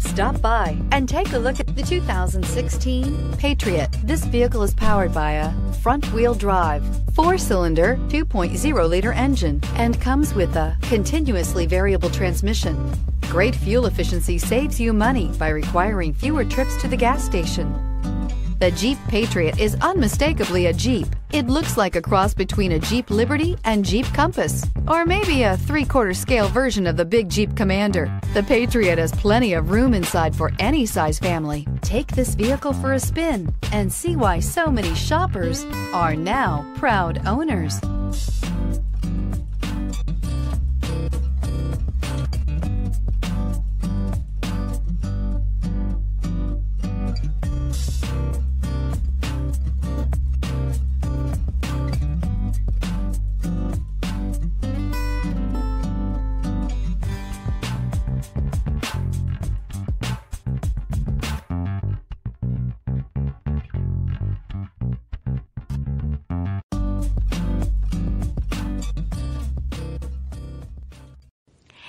Stop by and take a look at the 2016 Patriot. This vehicle is powered by a front-wheel drive, 4-cylinder, 2.0-liter engine, and comes with a continuously variable transmission. Great fuel efficiency saves you money by requiring fewer trips to the gas station. The Jeep Patriot is unmistakably a Jeep. It looks like a cross between a Jeep Liberty and Jeep Compass, or maybe a 3/4 scale version of the big Jeep Commander. The Patriot has plenty of room inside for any size family. Take this vehicle for a spin and see why so many shoppers are now proud owners.